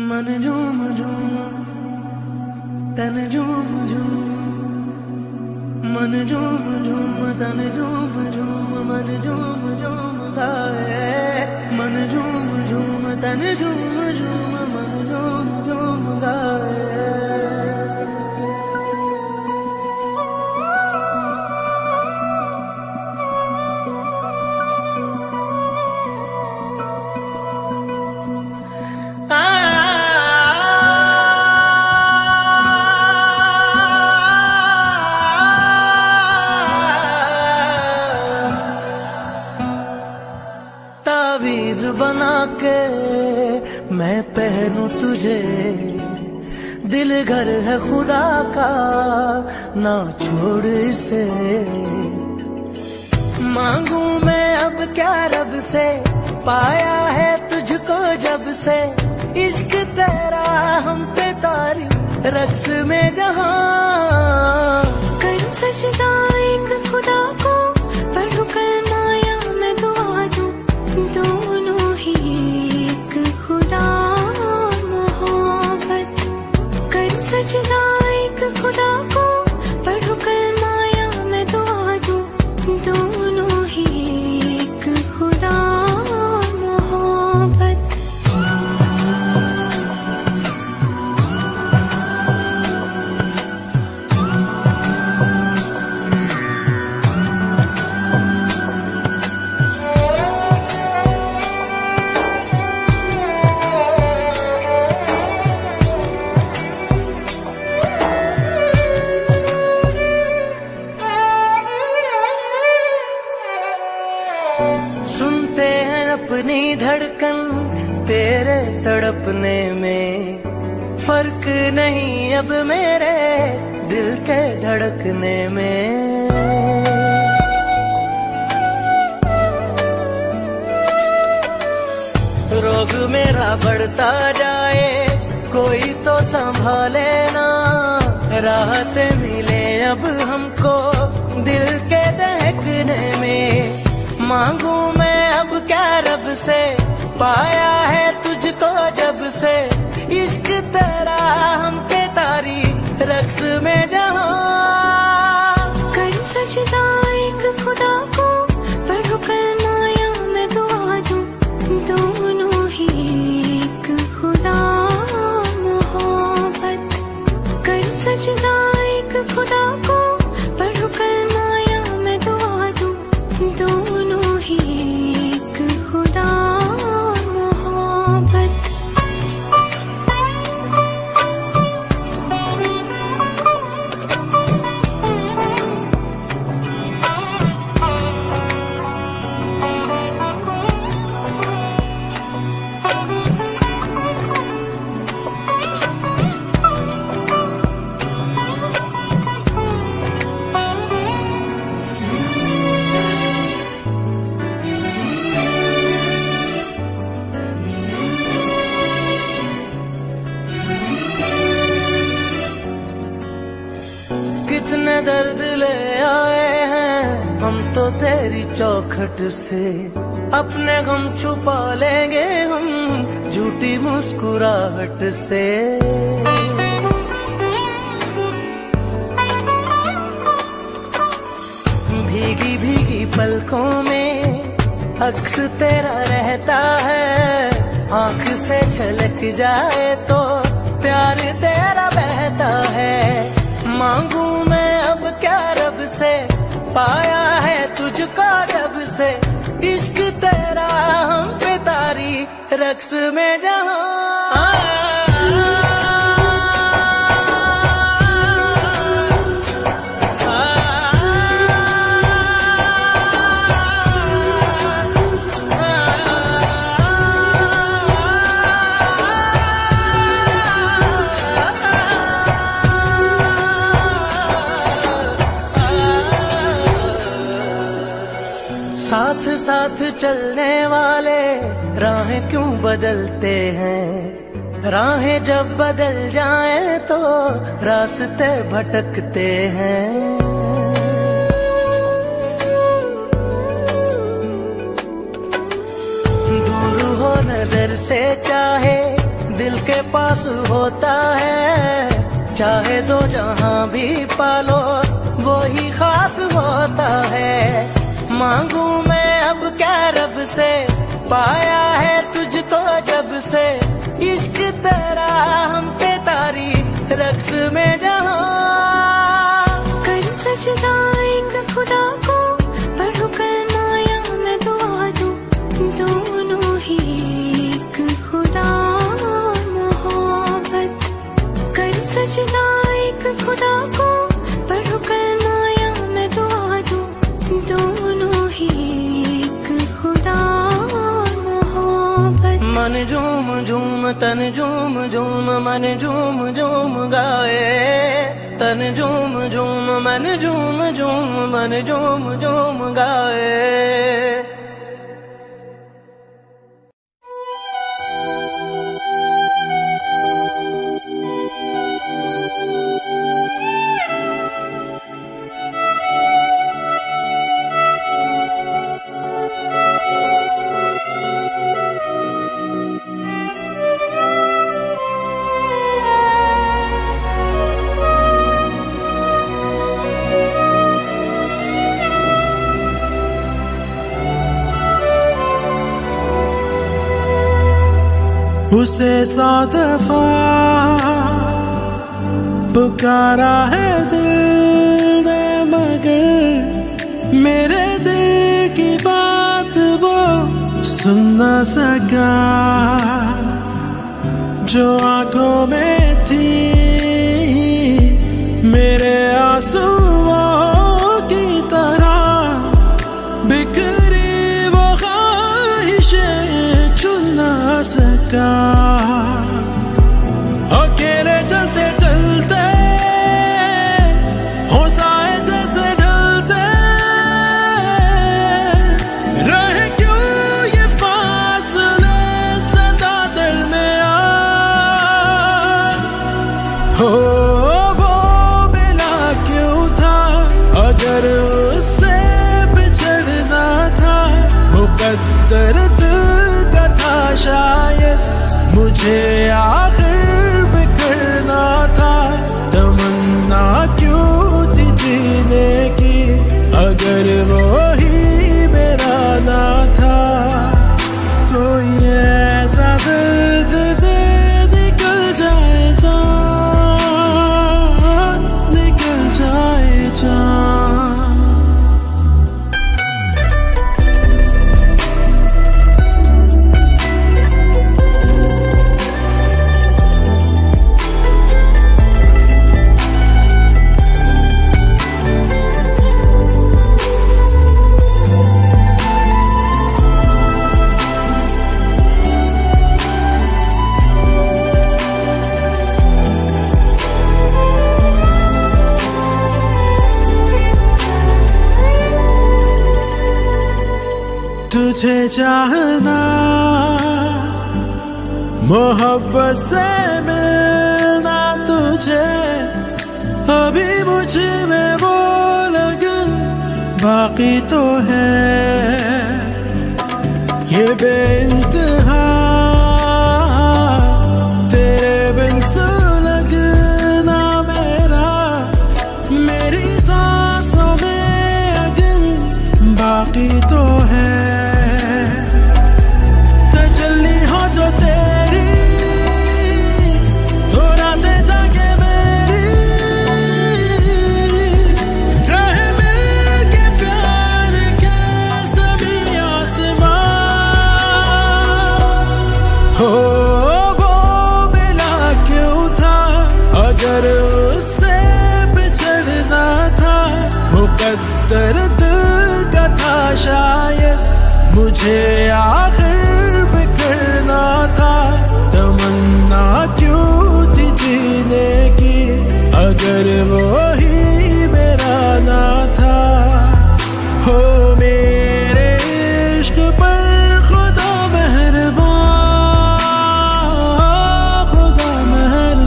मन झूम झूम तन झूम झूम मन झूम झूम तन झूम झूम मन झूम झूम गाए मन झूम झूम तन झूम झूम मन झूम झूम गाए। तावीज़ बना के मैं पहनूं तुझे, दिल घर है खुदा का ना छोड़ इसे। मांगू मैं अब क्या रब से, पाया है तुझको जब से। इश्क तेरा हम पे तारी रक्स में जहां, कर सजदा एक खुदा को पढ़ू कलमाया मैं दुआ दूं, दोनों ही एक खुदा मोहब्बत। कर सजदा एक खुदा को पढ़ू कलमाया मैं दुआ दूं, दोनों ही एक खुदा मोहब्बत। सुनते हैं अपनी धड़कन तेरे तड़पने में, फर्क नहीं अब मेरे दिल के धड़कने में। रोग मेरा बढ़ता जाए कोई तो संभाले ना, राहत मिले अब हमको दिल के दहकने में। मांगू मैं अब क्या रब से, पाया है तुझको जब से। इश्क तेरा हम पे तारी रक्स में जहां, कर सजदा एक खुदा को पढ़ू कलमाया मैं दुआ दूं, दोनों ही एक खुदा मोहब्बत। कर सजदा एक खुदा को पढ़ू कलमाया मैं दुआ दूं, दोनों एक खुदा मोहब्बत। कितने दर्द ले आए हैं हम तो तेरी चौखट से, अपने गम छुपा लेंगे हम झूठी मुस्कुराहट से। भीगी भीगी पलकों में अक्स तेरा रहता है, आंख से छलक जाए तो प्यार तेरा बहता है। मांगू मैं अब क्या रब से, पाया है तुझको रब से। इश्क तेरा हम पे तारी रक्स में जहां। साथ साथ चलने वाले राहें क्यों बदलते हैं, राहें जब बदल जाएं तो रास्ते भटकते हैं। दूर हो नजर से चाहे दिल के पास होता है, चाहे दो जहां भी पालो वो ही खास होता है। मांगू मैं अब क्या रब से, पाया है तुझको जब से, इश्क तेरा हम पे तारी रक्स में जहां। कर सजदा एक खुदा को, पढ़ू कलमाया मैं दुआ दूं, दोनों ही एक खुदा मोहब्बत। कर सजदा एक खुदा को, पढ़ू कलमाया मैं दुआ दूं, दोनों ही एक खुदा मोहब्बत। मन झूम झूम तन झूम झूम, मन झूम झूम गाए तन झूम झूम, मन झूम झूम, मन झूम झूम गाए। उसे सौ दफा पुकारा है दिल ने, मगर मेरे दिल की बात वो सुन न सका। जो आंखों में थी मेरे आंसुओं की तरह बिखरी वो ख्वाहिशें, चुन न सका। मुझे आखिर बिखरना था, तमन्ना क्यों थी जीने की, अगर वो ही मेरा ना था। तो ये ऐसा दर्द दे निकल जाए जान, निकल जाए जान। तुझे चाहना मोहब्बत से मिलना, तुझे अभी मुझ में वो लगन बाकी तो है। ये बेइंतहा तेरे बिन सुलगना मेरा, मेरी सांसों में अगन बाकी तो है। शायद मुझे आखिर बिखरना था, तमन्ना क्यों थी जीने की, अगर वो ही मेरा ना था। हो मेरे इश्क पर खुदा मेहरबान, खुदा मेहरबान।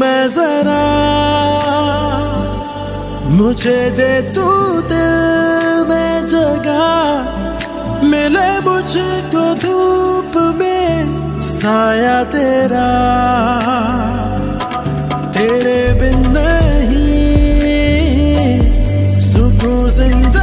मैं जरा, मुझे दे तू दिल में जगह, मिले मुझको धूप में साया तेरा। तेरे बिन नहीं सुकून जिंदा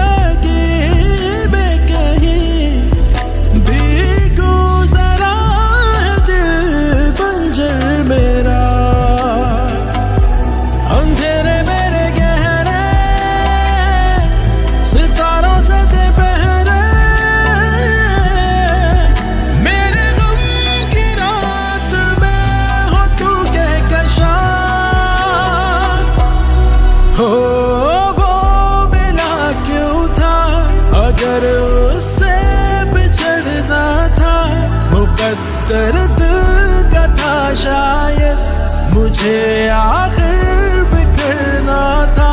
शायद मुझे आखिर बिखरना था।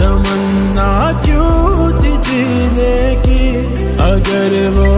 तमन्ना क्यों थी जीने की, अगर वो